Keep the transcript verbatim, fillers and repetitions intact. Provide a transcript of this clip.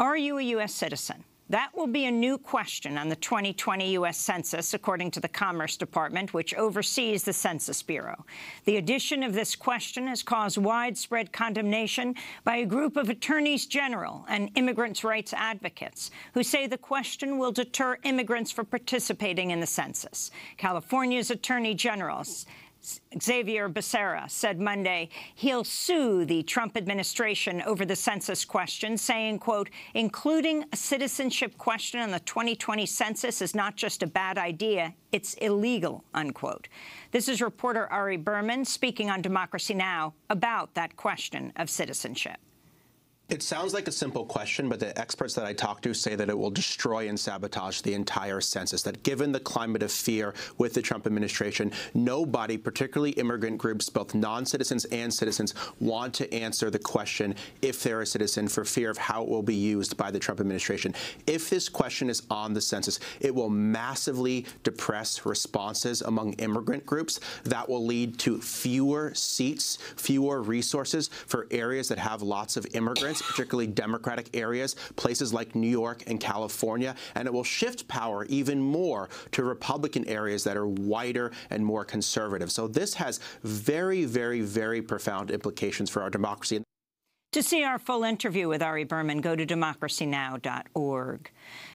Are you a U S citizen? That will be a new question on the twenty twenty U S Census, according to the Commerce Department, which oversees the Census Bureau. The addition of this question has caused widespread condemnation by a group of attorneys general and immigrants' rights advocates, who say the question will deter immigrants from participating in the census. California's attorney general, Xavier Becerra, said Monday he'll sue the Trump administration over the census question, saying, quote, including a citizenship question on the twenty twenty census is not just a bad idea, it's illegal, unquote. This is reporter Ari Berman speaking on Democracy Now! About that question of citizenship. It sounds like a simple question, but the experts that I talked to say that it will destroy and sabotage the entire census, that given the climate of fear with the Trump administration, nobody, particularly immigrant groups, both non-citizens and citizens, want to answer the question if they're a citizen for fear of how it will be used by the Trump administration. If this question is on the census, it will massively depress responses among immigrant groups. That will lead to fewer seats, fewer resources for areas that have lots of immigrants, particularly Democratic areas, places like New York and California, and it will shift power even more to Republican areas that are whiter and more conservative. So this has very, very, very profound implications for our democracy. To see our full interview with Ari Berman, go to democracy now dot org.